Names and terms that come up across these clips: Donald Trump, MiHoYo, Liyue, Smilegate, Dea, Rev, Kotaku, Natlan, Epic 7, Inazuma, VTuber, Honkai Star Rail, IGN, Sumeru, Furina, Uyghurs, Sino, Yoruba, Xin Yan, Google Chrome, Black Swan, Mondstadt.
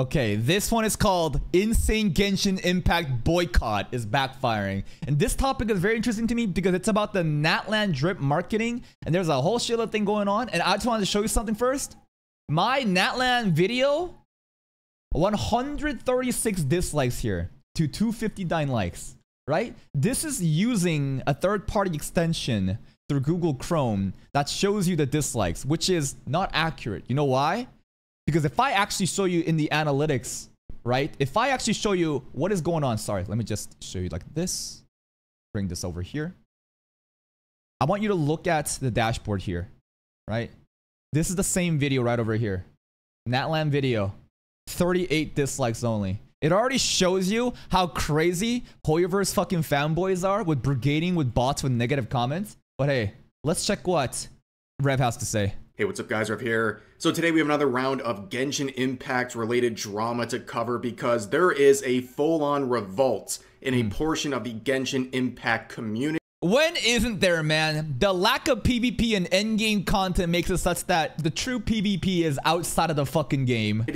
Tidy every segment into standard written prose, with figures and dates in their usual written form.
Okay, this one is called Insane Genshin Impact Boycott is Backfiring. And this topic is very interesting to me because it's about the Natlan drip marketing. And there's a whole shitload thing going on. And I just wanted to show you something first. My Natlan video, 136 dislikes here to 259 likes, right? This is using a third-party extension through Google Chrome that shows you the dislikes, which is not accurate. You know why? Because if I actually show you in the analytics, right? If I actually show you what is going on, sorry, let me just show you like this. Bring this over here. I want you to look at the dashboard here, right? This is the same video right over here. Natlan video, 38 dislikes only. It already shows you how crazy HoYoverse fucking fanboys are with brigading with bots with negative comments. But hey, let's check what Rev has to say. Hey, what's up guys, Rev here. So today we have another round of Genshin Impact related drama to cover because there is a full-on revolt in a portion of the Genshin Impact community. When isn't there, man? The lack of PvP and endgame content makes it such that the true PvP is outside of the fucking game.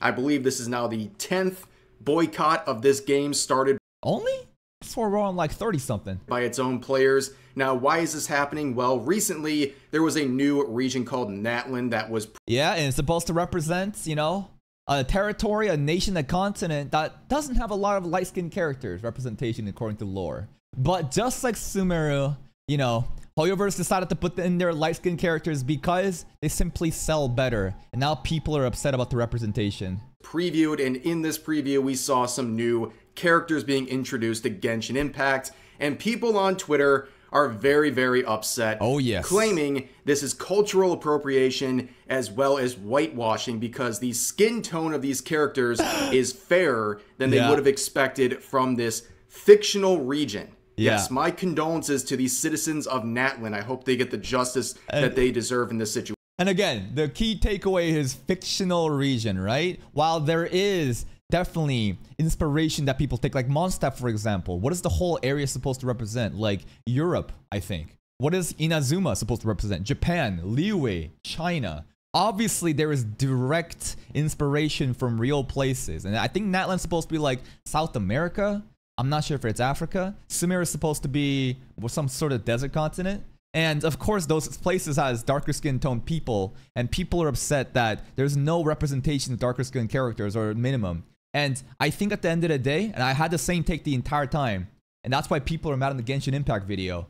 I believe this is now the 10th boycott of this game started. Only? I swear we're on like 30-something. By its own players. Now, why is this happening? Well, recently, there was a new region called Natlan that was... Yeah, and it's supposed to represent, you know, a territory, a nation, a continent that doesn't have a lot of light-skinned characters representation according to lore. But just like Sumeru, you know, HoYoverse decided to put in their light-skinned characters because they simply sell better. And now people are upset about the representation. Previewed, and in this preview, we saw some new characters being introduced to Genshin Impact, and people on Twitter are very, very upset. Oh, yes. Claiming this is cultural appropriation as well as whitewashing because the skin tone of these characters is fairer than they would have expected from this fictional region. Yeah. Yes, my condolences to the citizens of Natlan. I hope they get the justice that they deserve in this situation. And again, the key takeaway is fictional region, right? While there is definitely inspiration that people take, like Mondstadt, for example. What is the whole area supposed to represent? Like Europe, I think. What is Inazuma supposed to represent? Japan, Liyue, China. Obviously, there is direct inspiration from real places. And I think Natlan's supposed to be like South America. I'm not sure if it's Africa. Sumeru is supposed to be some sort of desert continent. And of course, those places has darker skin toned people. And people are upset that there's no representation of darker skin characters or minimum. And I think at the end of the day, and I had the same take the entire time, and that's why people are mad on the Genshin Impact video.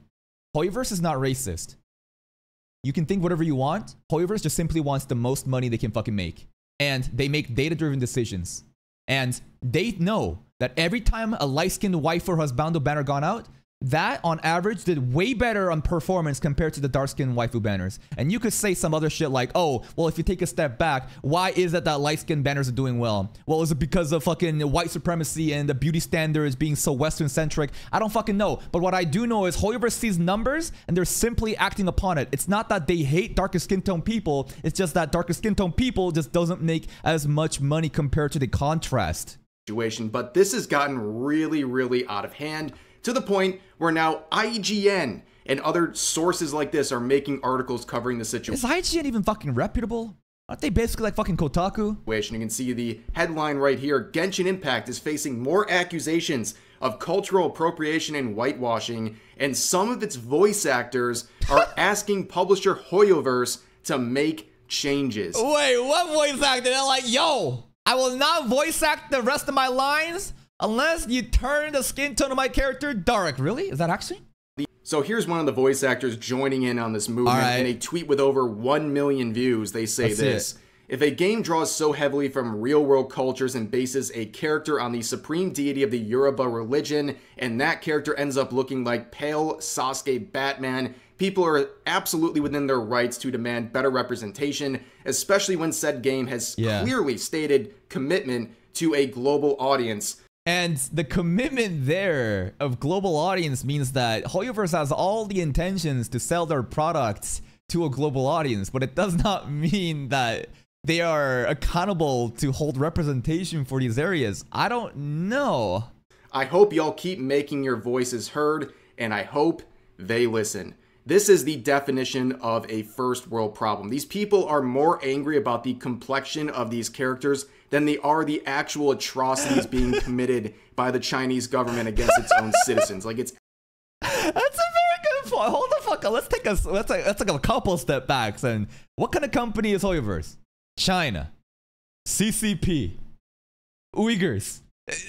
HoYoverse is not racist. You can think whatever you want. HoYoverse just simply wants the most money they can fucking make. And they make data-driven decisions. And they know that every time a light-skinned wife or husbando banner gone out, that, on average, did way better on performance compared to the dark-skinned waifu banners. And you could say some other shit like, oh, well, if you take a step back, why is it that light-skinned banners are doing well? Well, is it because of fucking white supremacy and the beauty standards being so Western-centric? I don't fucking know. But what I do know is HoYoverse sees numbers, and they're simply acting upon it. It's not that they hate darker skin-tone people. It's just that darker skin-tone people just doesn't make as much money compared to the contrast. But this has gotten really, really out of hand. To the point where now IGN and other sources like this are making articles covering the situation. Is IGN even fucking reputable? Aren't they basically like fucking Kotaku? And you can see the headline right here. Genshin Impact is facing more accusations of cultural appropriation and whitewashing. And some of its voice actors are asking publisher HoYoverse to make changes. Wait, what voice actor? They're like, yo, I will not voice act the rest of my lines. Unless you turn the skin tone of my character dark. Really? Is that actually? So here's one of the voice actors joining in on this movement. Right. In a tweet with over 1 million views, they say this. If a game draws so heavily from real-world cultures and bases a character on the supreme deity of the Yoruba religion, and that character ends up looking like pale Sasuke Batman, people are absolutely within their rights to demand better representation, especially when said game has clearly stated commitment to a global audience. And the commitment there of global audience means that HoYoverse has all the intentions to sell their products to a global audience, but it does not mean that they are accountable to hold representation for these areas. I don't know. I hope y'all keep making your voices heard, and I hope they listen. This is the definition of a first world problem. These people are more angry about the complexion of these characters than they are the actual atrocities being committed by the Chinese government against its own citizens. Like, it's... That's a very good point. Hold the fuck up. Let's take a couple step backs. And what kind of company is HoYoverse? China, CCP, Uyghurs.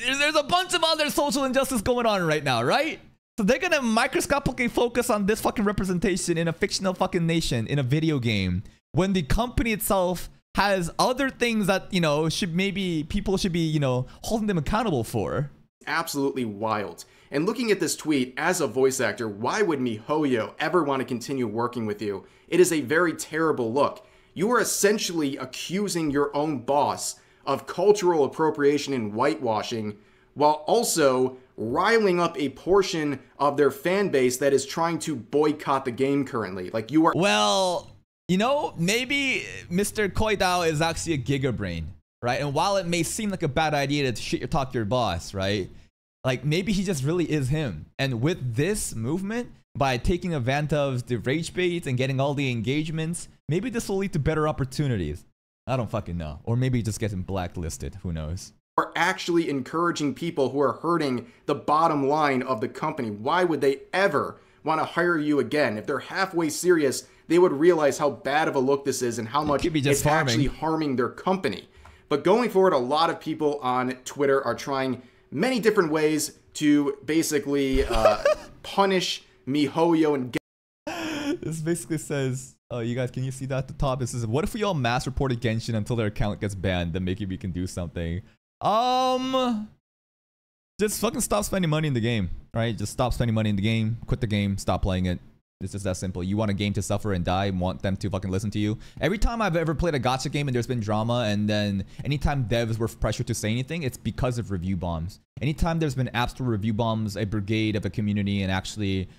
There's a bunch of other social injustice going on right now, right? So they're gonna microscopically focus on this fucking representation in a fictional fucking nation in a video game when the company itself has other things that, you know, should maybe people should be, you know, holding them accountable for. Absolutely wild. And looking at this tweet, as a voice actor, why would MiHoYo ever want to continue working with you? It is a very terrible look. You are essentially accusing your own boss of cultural appropriation and whitewashing, while also riling up a portion of their fan base that is trying to boycott the game currently. Like, you are... Well, you know, maybe Mr. Koidao is actually a gigabrain, right? And while it may seem like a bad idea to shit your talk to your boss, right? Like, maybe he just really is him. And with this movement, by taking advantage of the rage baits and getting all the engagements, maybe this will lead to better opportunities. I don't fucking know. Or maybe just getting blacklisted. Who knows? Are actually encouraging people who are hurting the bottom line of the company. Why would they ever want to hire you again? If they're halfway serious, they would realize how bad of a look this is and how much it's actually harming their company. But going forward, a lot of people on Twitter are trying many different ways to basically punish MiHoYo and get... This basically says... Oh, you guys, can you see that at the top? It says, what if we all mass reported Genshin until their account gets banned? Then maybe we can do something. Just fucking stop spending money in the game, right? Just stop spending money in the game. Quit the game. Stop playing it. It's just that simple. You want a game to suffer and die and want them to fucking listen to you. Every time I've ever played a gacha game and there's been drama, and then anytime devs were pressured to say anything, it's because of review bombs. Anytime there's been app store review bombs, a brigade of a community and actually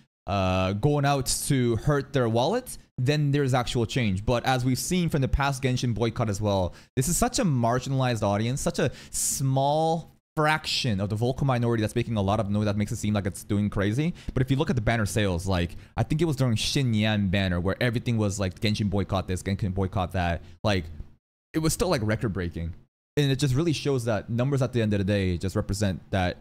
going out to hurt their wallets, then there's actual change. But as we've seen from the past Genshin boycott as well, this is such a marginalized audience, such a small fraction of the vocal minority that's making a lot of noise that makes it seem like it's doing crazy. But if you look at the banner sales, like, I think it was during Xin Yan banner where everything was like Genshin boycott this, Genshin boycott that, like, it was still like record breaking. And it just really shows that numbers at the end of the day just represent that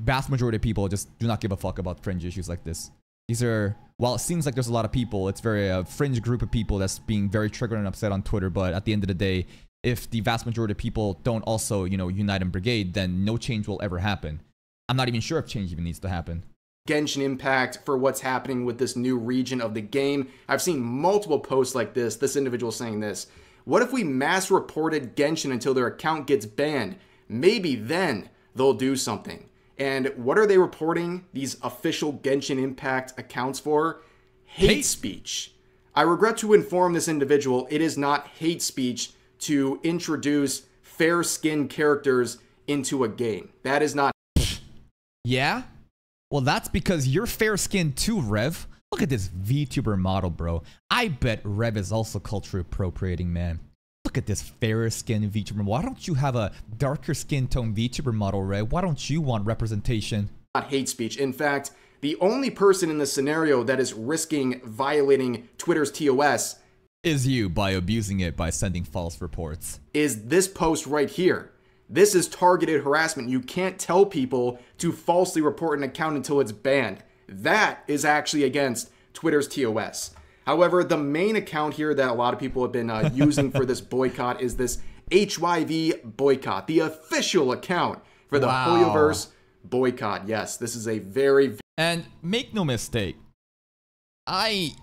vast majority of people just do not give a fuck about fringe issues like this. These are, while it seems like there's a lot of people, it's very a fringe group of people that's being very triggered and upset on Twitter. But at the end of the day, if the vast majority of people don't also, you know, unite and brigade, then no change will ever happen. I'm not even sure if change even needs to happen. Genshin Impact for what's happening with this new region of the game. I've seen multiple posts like this, this individual saying this. What if we mass reported Genshin until their account gets banned? Maybe then they'll do something. And what are they reporting these official Genshin Impact accounts for? Hate speech. I regret to inform this individual it is not hate speech to introduce fair-skinned characters into a game. That is not... Yeah? Well, that's because you're fair-skinned too, Rev. Look at this VTuber model, bro. I bet Rev is also culture appropriating, man. Look at this fairer skin VTuber. Why don't you have a darker skin tone VTuber model, Ray? Why don't you want representation? Not hate speech. In fact, the only person in this scenario that is risking violating Twitter's TOS is you by abusing it by sending false reports. Is this post right here. This is targeted harassment. You can't tell people to falsely report an account until it's banned. That is actually against Twitter's TOS. However, the main account here that a lot of people have been using for this boycott is this HYV boycott, the official account for the HoYoverse boycott. Yes, this is a very... And make no mistake, I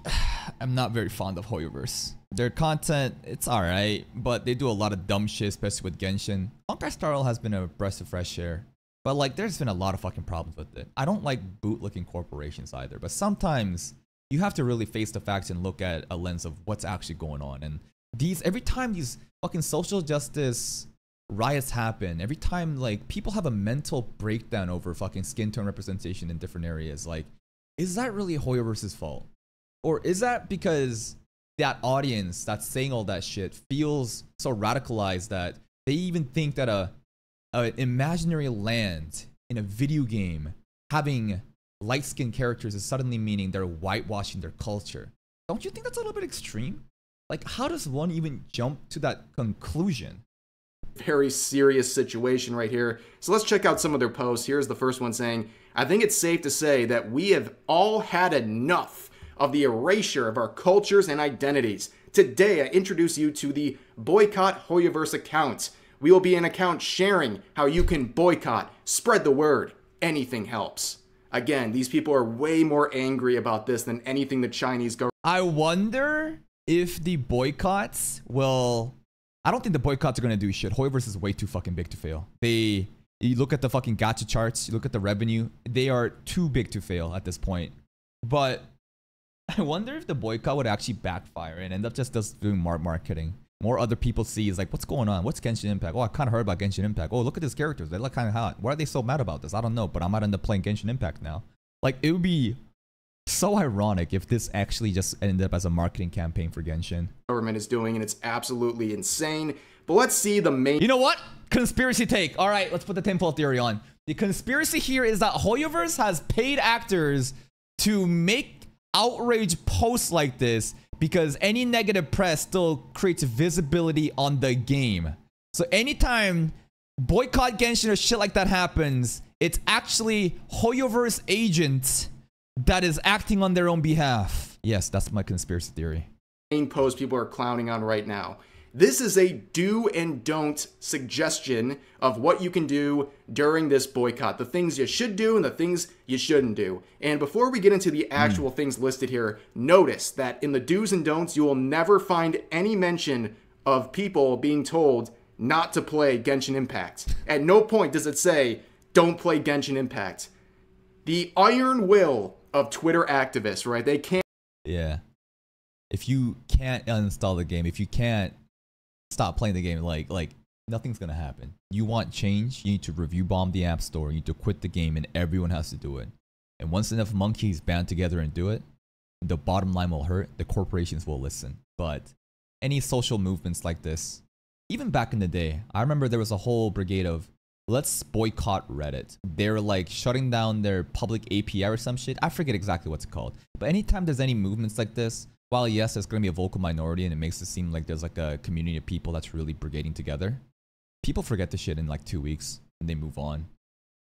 am not very fond of HoYoverse. Their content, it's alright, but they do a lot of dumb shit, especially with Genshin. Honkai Star Rail has been a breath of fresh air, but like, there's been a lot of fucking problems with it. I don't like bootlicking corporations either, but sometimes... you have to really face the facts and look at a lens of what's actually going on. And these, every time these fucking social justice riots happen, every time like people have a mental breakdown over fucking skin tone representation in different areas, like, is that really HoYoverse's fault? Or is that because that audience that's saying all that shit feels so radicalized that they even think that an imaginary land in a video game having light-skinned characters is suddenly meaning they're whitewashing their culture. Don't you think that's a little bit extreme? Like, how does one even jump to that conclusion? Very serious situation right here. So let's check out some of their posts. Here's the first one saying, I think it's safe to say that we have all had enough of the erasure of our cultures and identities. Today, I introduce you to the Boycott HoYoverse account. We will be an account sharing how you can boycott, spread the word, anything helps. Again, these people are way more angry about this than anything the Chinese government. I wonder if the boycotts will... I don't think the boycotts are going to do shit. HoYoverse is way too fucking big to fail. You look at the fucking gacha charts, you look at the revenue, they are too big to fail at this point. But I wonder if the boycott would actually backfire and end up just doing marketing. More other people see is like, what's going on? What's Genshin Impact? Oh, I kind of heard about Genshin Impact. Oh, look at these characters. They look kind of hot. Why are they so mad about this? I don't know, but I'm not into playing Genshin Impact now. Like, it would be so ironic if this actually just ended up as a marketing campaign for Genshin. Government is doing, and it's absolutely insane. But let's see the main... You know what? Conspiracy take. All right, let's put the tenfold theory on. The conspiracy here is that HoYoverse has paid actors to make outrage posts like this, because any negative press still creates visibility on the game. So anytime boycott Genshin or shit like that happens, it's actually HoYoverse agents that is acting on their own behalf. Yes, that's my conspiracy theory. Main post people are clowning on right now. This is a do and don't suggestion of what you can do during this boycott. The things you should do and the things you shouldn't do. And before we get into the actual things listed here, notice that in the do's and don'ts, you will never find any mention of people being told not to play Genshin Impact. At no point does it say, don't play Genshin Impact. The iron will of Twitter activists, right? They can't... Yeah. If you can't uninstall the game, if you can't stop playing the game, like nothing's gonna happen. You want change, you need to review bomb the app store, you need to quit the game, and everyone has to do it. And once enough monkeys band together and do it, the bottom line will hurt, the corporations will listen. But any social movements like this, even back in the day, I remember there was a whole brigade of, let's boycott Reddit. They're like shutting down their public API or some shit. I forget exactly what's it called. But anytime there's any movements like this, while yes, there's going to be a vocal minority and it makes it seem like there's like a community of people that's really brigading together, people forget the shit in like 2 weeks and they move on.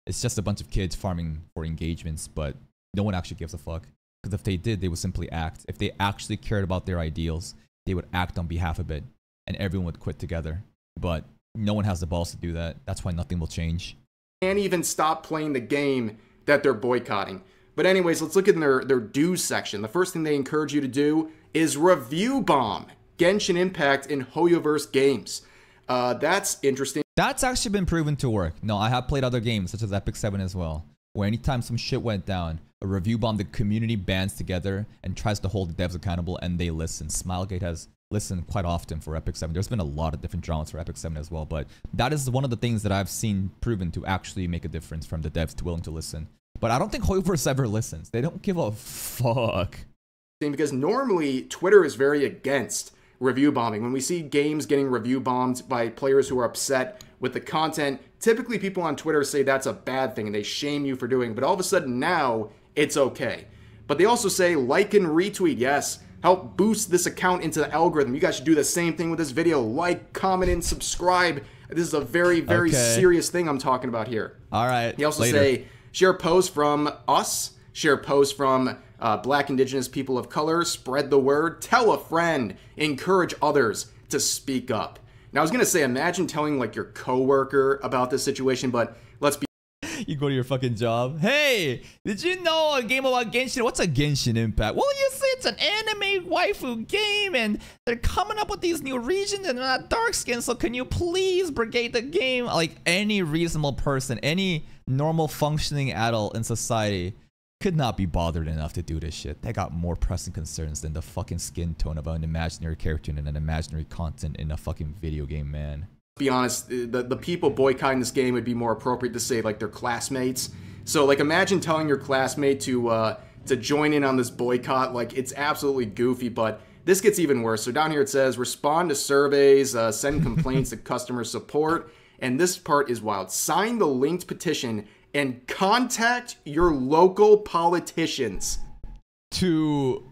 It's just a bunch of kids farming for engagements, but no one actually gives a fuck. Because if they did, they would simply act. If they actually cared about their ideals, they would act on behalf of it and everyone would quit together. But no one has the balls to do that. That's why nothing will change. Can't even stop playing the game that they're boycotting. But anyways, let's look in their do's section. The first thing they encourage you to do is review bomb Genshin Impact in HoYoverse games. That's interesting. That's actually been proven to work. No, I have played other games such as Epic 7 as well, where anytime some shit went down, a review bomb, the community bands together and tries to hold the devs accountable and they listen. Smilegate has listened quite often for Epic 7. There's been a lot of different dramas for Epic 7 as well, but that is one of the things that I've seen proven to actually make a difference from the devs to willing to listen. But I don't think HoYoverse ever listens. They don't give a fuck. Because normally Twitter is very against review bombing. When we see games getting review bombed by players who are upset with the content, typically people on Twitter say that's a bad thing and they shame you for doing it. But all of a sudden now it's okay. But they also say like and retweet. Yes, help boost this account into the algorithm. You guys should do the same thing with this video. Like, comment, and subscribe. This is a very, very serious thing I'm talking about here. All right. They also say... share posts from us, share posts from Black, Indigenous people of color, spread the word, tell a friend, encourage others to speak up. Now, I was going to say, imagine telling like your coworker about this situation, but let's be... You go to your fucking job. Hey, did you know a game about Genshin? What's a Genshin Impact? Well, you say it's an anime waifu game and they're coming up with these new regions and they're not dark skinned, so can you please brigade the game? Like any reasonable person, any normal functioning adult in society could not be bothered enough to do this shit. They got more pressing concerns than the fucking skin tone of an imaginary character and an imaginary content in a fucking video game, man. Be honest, the people boycotting this game would be more appropriate to say like their classmates. So like imagine telling your classmate to join in on this boycott. Like it's absolutely goofy, but this gets even worse. So down here it says respond to surveys, send complaints to customer support, and this part is wild. Sign the linked petition and contact your local politicians to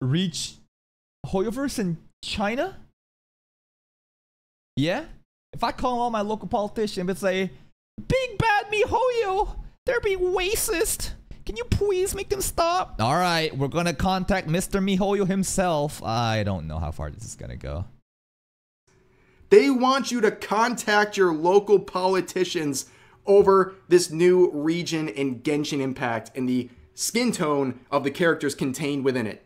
reach HoYoverse in China? Yeah? If I call all my local politicians and say, "Big bad MiHoYo, they're being racist. Can you please make them stop?" Alright, we're gonna contact Mr. MiHoYo himself. I don't know how far this is gonna go. They want you to contact your local politicians over this new region in Genshin Impact and the skin tone of the characters contained within it.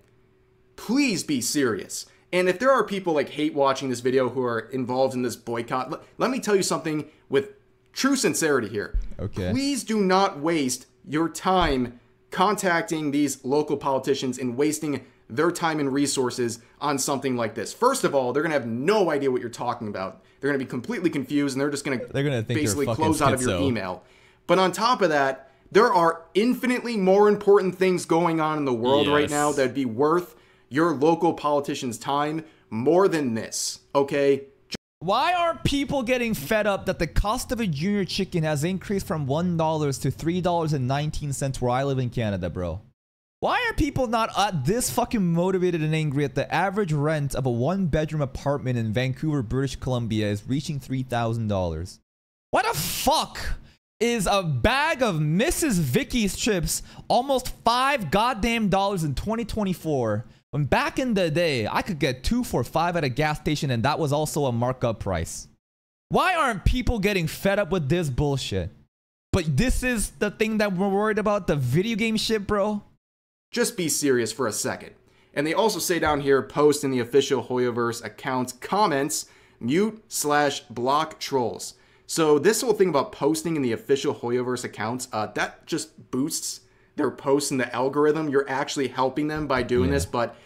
Please be serious. And if there are people like hate watching this video who are involved in this boycott, let me tell you something with true sincerity here. Okay. Please do not waste your time contacting these local politicians and wasting their time and resources on something like this. First of all, they're gonna have no idea what you're talking about. They're gonna be completely confused, and they're just gonna basically close out of your email. But on top of that, there are infinitely more important things going on in the world right now that'd be worth your local politician's time more than this, okay? Why are people getting fed up that the cost of a junior chicken has increased from $1 to $3.19 where I live in Canada, bro? Why are people not this fucking motivated and angry at the average rent of a one-bedroom apartment in Vancouver, British Columbia is reaching $3,000? What the fuck is a bag of Mrs. Vicky's chips almost $5 in 2024? When back in the day, I could get 2 for $5 at a gas station, and that was also a markup price. Why aren't people getting fed up with this bullshit? But this is the thing that we're worried about, the video game shit, bro. Just be serious for a second. And they also say down here, post in the official HoYoverse account's comments, mute/block trolls. So this whole thing about posting in the official HoYoverse accounts, that just boosts their posts in the algorithm. You're actually helping them by doing this, but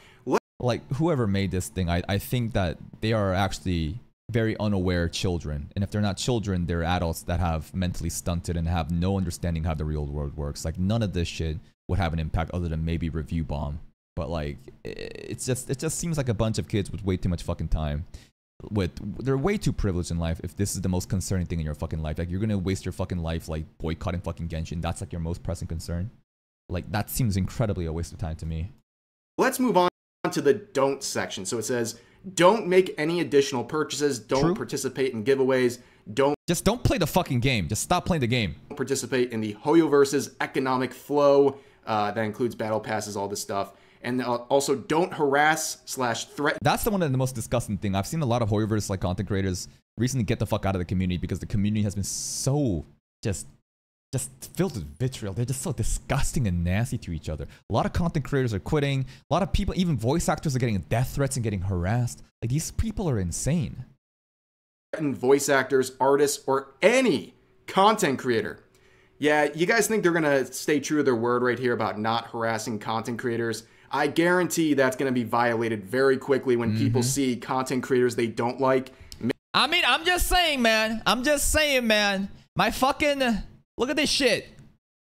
like whoever made this thing, I think that they are actually very unaware children. And if they're not children, they're adults that have mentally stunted and have no understanding how the real world works. Like none of this shit would have an impact other than maybe review bomb. But like, it just seems like a bunch of kids with way too much fucking time. They're way too privileged in life if this is the most concerning thing in your fucking life. Like you're gonna waste your fucking life like boycotting fucking Genshin. That's like your most pressing concern. Like, that seems incredibly a waste of time to me. Let's move on to the don't section. So it says, don't make any additional purchases. Don't participate in giveaways. Just don't play the fucking game. Just stop playing the game. Don't participate in the HoYoverse's economic flow. That includes battle passes, all this stuff. And also, don't harass/threaten. That's the one of the most disgusting thing. I've seen a lot of HoYoverse like content creators recently get the fuck out of the community because the community has been so just filled with vitriol. They're just so disgusting and nasty to each other. A lot of content creators are quitting. A lot of people, even voice actors, are getting death threats and getting harassed. Like, these people are insane. And voice actors, artists, or any content creator. Yeah, you guys think they're gonna stay true to their word right here about not harassing content creators? I guarantee that's gonna be violated very quickly when people see content creators they don't like. I mean, I'm just saying, man. I'm just saying, man. My fucking... Look at this shit.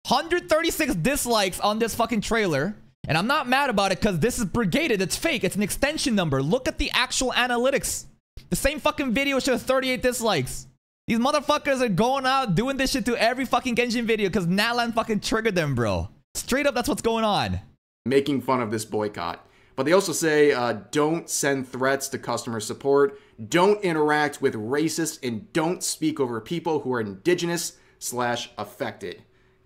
136 dislikes on this fucking trailer. And I'm not mad about it because this is brigaded. It's fake. It's an extension number. Look at the actual analytics. The same fucking video shows 38 dislikes. These motherfuckers are going out doing this shit to every fucking Genshin video because Natlan fucking triggered them, bro. Straight up, that's what's going on. Making fun of this boycott. But they also say, don't send threats to customer support. Don't interact with racists and don't speak over people who are indigenous/affected.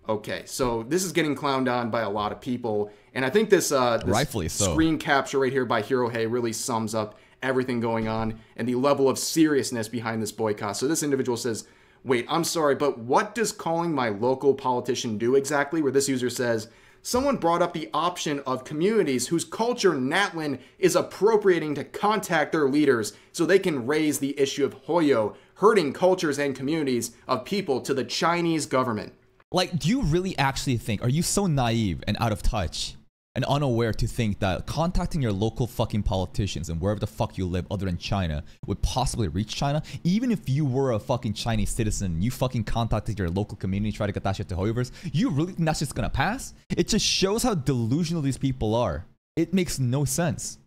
Okay, so this is getting clowned on by a lot of people, and I think this rightfully so. Screen capture right here by HiroHei really sums up everything going on and the level of seriousness behind this boycott. So this individual says, "Wait, I'm sorry, but what does calling my local politician do exactly?" Where this user says, "Someone brought up the option of communities whose culture Natlan is appropriating to contact their leaders so they can raise the issue of HoYo hurting cultures and communities of people to the Chinese government." Like, do you really actually think, are you so naive and out of touch and unaware to think that contacting your local fucking politicians and wherever the fuck you live other than China would possibly reach China? Even if you were a fucking Chinese citizen and you fucking contacted your local community, try to get that shit to HoYoverse, you really think that shit's gonna pass? It just shows how delusional these people are. It makes no sense.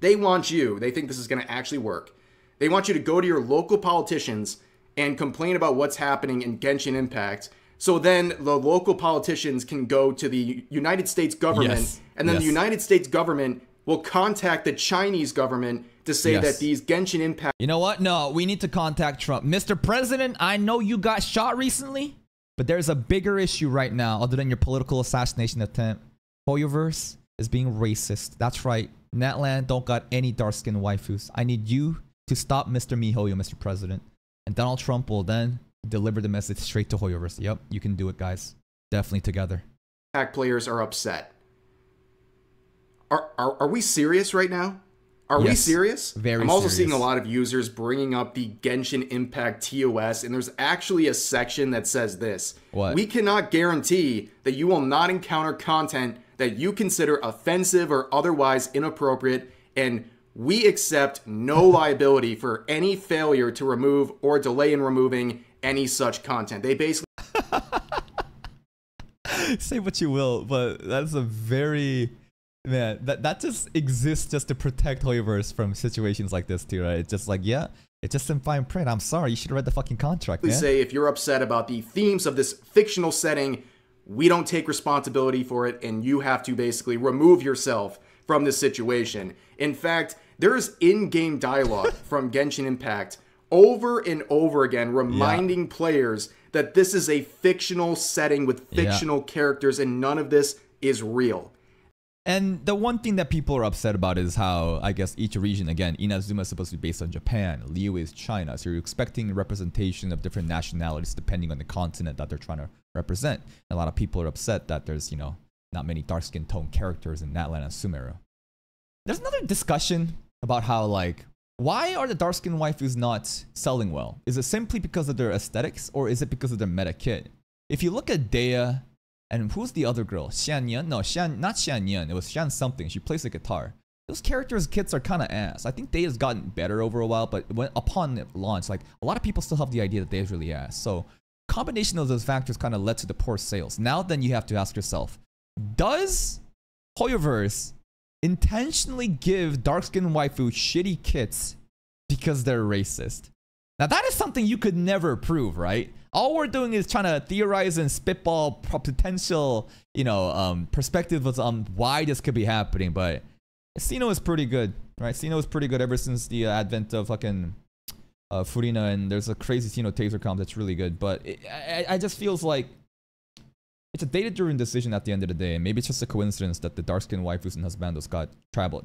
They want you, they think this is gonna actually work. They want you to go to your local politicians and complain about what's happening in Genshin Impact. So then the local politicians can go to the United States government, yes, and then yes, the United States government will contact the Chinese government to say yes, that these Genshin Impact... You know what? No, we need to contact Trump. Mr. President, I know you got shot recently, but there's a bigger issue right now other than your political assassination attempt. HoYoverse is being racist. That's right. Natlan don't got any dark-skinned waifus. I need you to stop Mr. MiHoYo, Mr. President. And Donald Trump will then deliver the message straight to HoYoverse. Yep, you can do it, guys. Definitely together. Pack players are upset. Are we serious right now? Are yes, we serious? Very I'm also serious. Seeing a lot of users bringing up the Genshin Impact TOS, and there's actually a section that says this. What? We cannot guarantee that you will not encounter content that you consider offensive or otherwise inappropriate, and we accept no liability for any failure to remove or delay in removing any such content. They basically... Say what you will, but that's a very... Man, that just exists just to protect HoYoverse from situations like this too, right? It's just like, yeah, it's just in fine print. I'm sorry, you should have read the fucking contract, man. Please say if you're upset about the themes of this fictional setting, we don't take responsibility for it, and you have to basically remove yourself from this situation. In fact, there is in-game dialogue from Genshin Impact over and over again reminding yeah, players that this is a fictional setting with fictional yeah, characters, and none of this is real. And the one thing that people are upset about is how, I guess, each region, again, Inazuma is supposed to be based on Japan, Liyue is China, so you're expecting representation of different nationalities depending on the continent that they're trying to represent. And a lot of people are upset that there's, you know, not many dark-skinned tone characters in Natlan and Sumeru. There's another discussion about how, like, why are the dark-skinned waifus not selling well? Is it simply because of their aesthetics, or is it because of their meta kit? If you look at Dea... And who's the other girl? Xin Yan? No, not Xin Yan. It was Xian something. She plays the guitar. Those characters' kits are kind of ass. I think Dea has gotten better over a while, but when, upon launch, like a lot of people still have the idea that Dea is really ass. So combination of those factors kind of led to the poor sales. Now then you have to ask yourself, does HoYoverse intentionally give dark-skinned waifu shitty kits because they're racist? Now that is something you could never prove, right? All we're doing is trying to theorize and spitball potential, you know, perspectives on why this could be happening. But Sino is pretty good, right? Sino is pretty good ever since the advent of fucking Furina, and there's a crazy Sino taser comp that's really good. But I just feels like it's a data-driven decision at the end of the day, and maybe it's just a coincidence that the dark-skinned waifus and husbandos got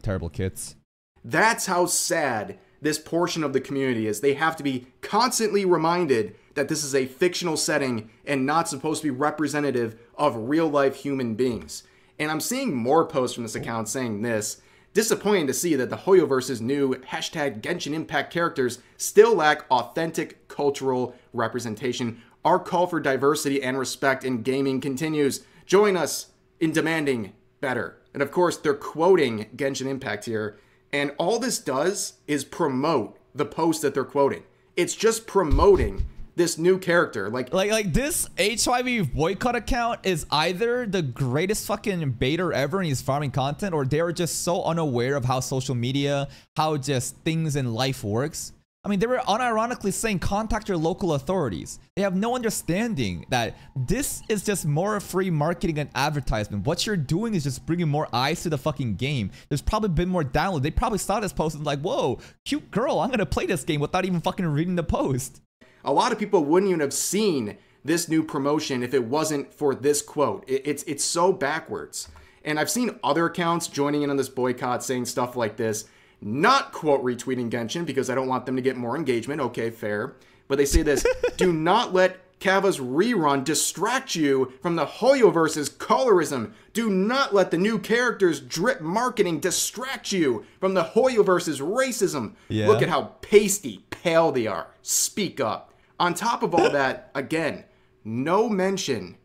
terrible kits. That's how sad this portion of the community is. They have to be constantly reminded that this is a fictional setting and not supposed to be representative of real-life human beings. And I'm seeing more posts from this account saying this. Disappointing to see that the HoYoverse's new hashtag Genshin Impact characters still lack authentic cultural representation. Our call for diversity and respect in gaming continues. Join us in demanding better. And of course, they're quoting Genshin Impact here. And all this does is promote the post that they're quoting. It's just promoting this new character. Like this HIV boycott account is either the greatest fucking baiter ever and he's farming content, or they are just so unaware of how social media, how just things in life works. I mean, they were unironically saying contact your local authorities. They have no understanding that this is just more free marketing and advertisement. What you're doing is just bringing more eyes to the fucking game. There's probably been more downloads. They probably saw this post and like, whoa, cute girl, I'm gonna play this game without even fucking reading the post. A lot of people wouldn't even have seen this new promotion if it wasn't for this quote. It's so backwards. And I've seen other accounts joining in on this boycott saying stuff like this. Not quote retweeting Genshin because I don't want them to get more engagement. Okay, fair. But they say this, do not let Kava's rerun distract you from the HoYoverse's colorism. Do not let the new characters' drip marketing distract you from the HoYoverse's racism. Yeah. Look at how pasty, pale they are. Speak up. On top of all that, again, no mention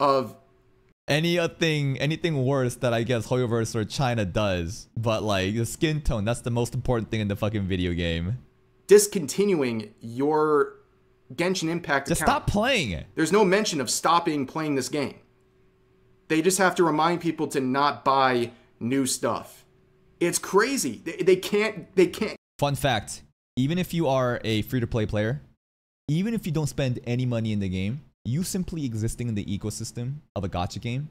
of anything worse that I guess HoYoverse or China does, but like the skin tone, that's the most important thing in the fucking video game. Discontinuing your Genshin Impact account. Just stop playing it. There's no mention of stopping playing this game. They just have to remind people to not buy new stuff. It's crazy. They can't. Fun fact, even if you are a free-to-play player, even if you don't spend any money in the game, you simply existing in the ecosystem of a gacha game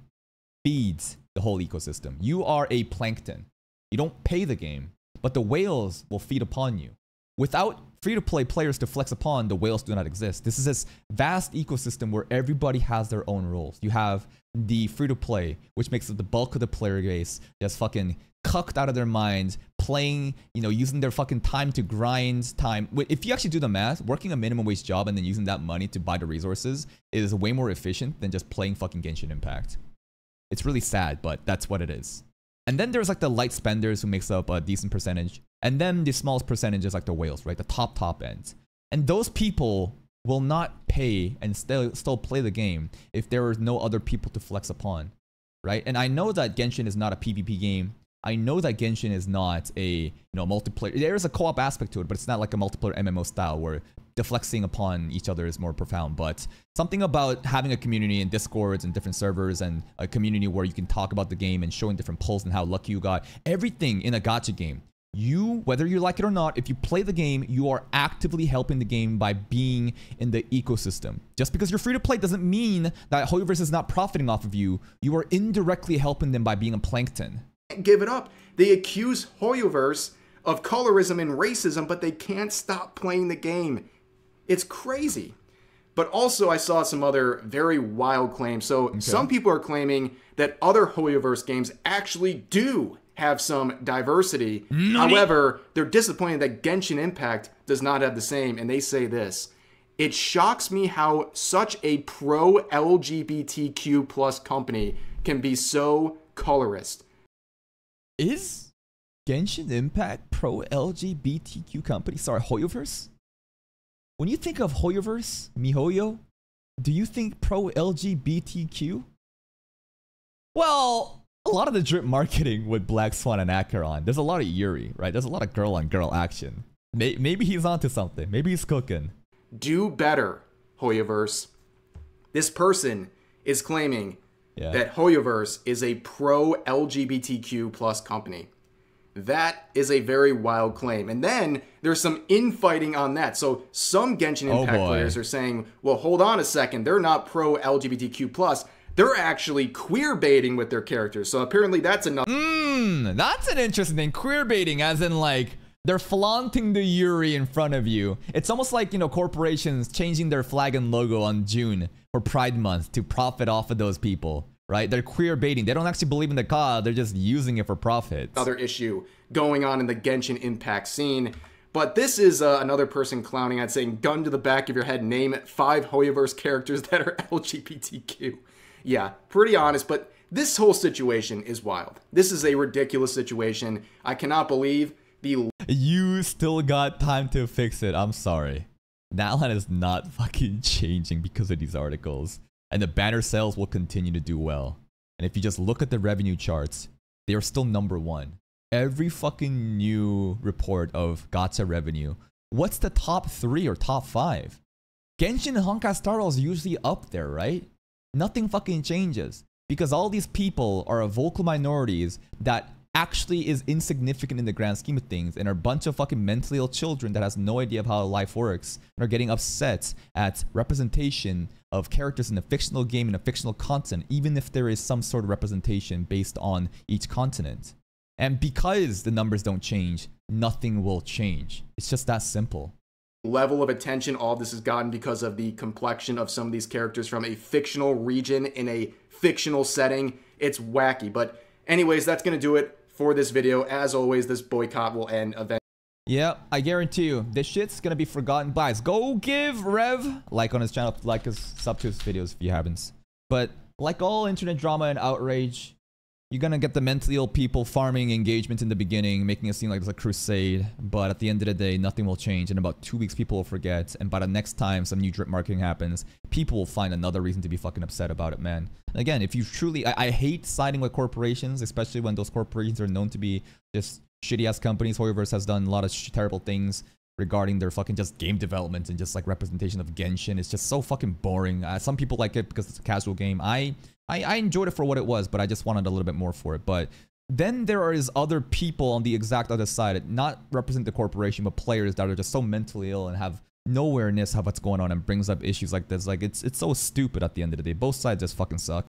feeds the whole ecosystem. You are a plankton. You don't pay the game, but the whales will feed upon you. Without free-to-play players to flex upon, the whales do not exist. This is this vast ecosystem where everybody has their own roles. You have the free-to-play, which makes up the bulk of the player base that's fucking cucked out of their minds, playing, you know, using their fucking time to grind time. If you actually do the math, working a minimum wage job and then using that money to buy the resources is way more efficient than just playing fucking Genshin Impact. It's really sad, but that's what it is. And then there's like the light spenders who makes up a decent percentage. And then the smallest percentage is like the whales, right? The top end. And those people will not pay and still play the game if there are no other people to flex upon, right? And I know that Genshin is not a PvP game. I know that Genshin is not a, you know, multiplayer. There is a co-op aspect to it, but it's not like a multiplayer MMO style where the flexing upon each other is more profound. But something about having a community in Discords and different servers and a community where you can talk about the game and showing different polls and how lucky you got. Everything in a gacha game, you, whether you like it or not, if you play the game, you are actively helping the game by being in the ecosystem. Just because you're free to play doesn't mean that HoYoverse is not profiting off of you. You are indirectly helping them by being a plankton. Give it up. They accuse HoYoverse of colorism and racism, but they can't stop playing the game. It's crazy. But also I saw some other very wild claims. So some people are claiming that other HoYoverse games actually do have some diversity. However, they're disappointed that Genshin Impact does not have the same, and they say this: it shocks me how such a pro-LGBTQ+ company can be so colorist. Is Genshin Impact pro-LGBTQ company? Sorry, HoYoverse? When you think of HoYoverse, MiHoYo, do you think pro-LGBTQ? Well, a lot of the drip marketing with Black Swan and Acheron, there's a lot of Yuri, right? There's a lot of girl-on-girl action. Maybe he's onto something. Maybe he's cooking. Do better, HoYoverse. This person is claiming that HoYoverse is a pro-LGBTQ+ company. That is a very wild claim. And then there's some infighting on that. So some Genshin Impact players are saying, well, hold on a second, they're not pro-LGBTQ+. They're actually queer baiting with their characters. So apparently that's another. That's an interesting thing. Queer baiting, as in like they're flaunting the Yuri in front of you. It's almost like, you know, corporations changing their flag and logo on June for Pride Month to profit off of those people, right? They're queer baiting. They don't actually believe in the god. They're just using it for profit. Another issue going on in the Genshin Impact scene. But this is another person clowning at saying, gun to the back of your head, name 5 HoYoverse characters that are LGBTQ. Yeah, pretty honest, but this whole situation is wild. This is a ridiculous situation. I cannot believe the... You still got time to fix it. I'm sorry. Natlan is not fucking changing because of these articles. And the banner sales will continue to do well. And if you just look at the revenue charts, they are still #1. Every fucking new report of gacha revenue, what's the top 3 or top 5? Genshin and Honkai Star Rail is usually up there, right? Nothing fucking changes because all these people are a vocal minorities that actually is insignificant in the grand scheme of things and are a bunch of fucking mentally ill children that has no idea of how life works and are getting upset at representation of characters in a fictional game and a fictional continent, even if there is some sort of representation based on each continent. And because the numbers don't change, nothing will change. It's just that simple. Level of attention all of this has gotten because of the complexion of some of these characters from a fictional region in a fictional setting. It's wacky. But anyways, that's going to do it for this video. As always, this boycott will end eventually. Yeah, I guarantee you, this shit's going to be forgotten by us. Go give Rev like on his channel, like his sub to his videos if you haven't. But like all internet drama and outrage, you're going to get the mentally ill people farming engagement in the beginning, making it seem like it's a crusade. But at the end of the day, nothing will change. In about 2 weeks, people will forget. And by the next time some new drip marketing happens, people will find another reason to be fucking upset about it, man. And again, if you truly... I hate siding with corporations, especially when those corporations are known to be just shitty-ass companies. HoYoverse has done a lot of terrible things regarding their fucking just game development and just like representation of Genshin. It's just so fucking boring. Some people like it because it's a casual game. I enjoyed it for what it was, but I just wanted a little bit more for it. But then there are other people on the exact other side, not represent the corporation, but players that are just so mentally ill and have no awareness of what's going on and brings up issues like this. Like, it's so stupid at the end of the day. Both sides just fucking suck.